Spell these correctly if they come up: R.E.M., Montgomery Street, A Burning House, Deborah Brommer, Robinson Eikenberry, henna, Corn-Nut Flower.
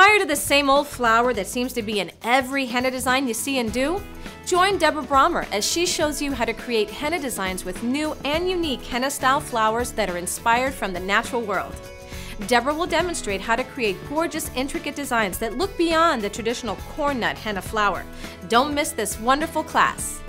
Tired of the same old flower that seems to be in every henna design you see and do? Join Deborah Brommer as she shows you how to create henna designs with new and unique henna-style flowers that are inspired from the natural world. Deborah will demonstrate how to create gorgeous, intricate designs that look beyond the traditional corn nut henna flower. Don't miss this wonderful class.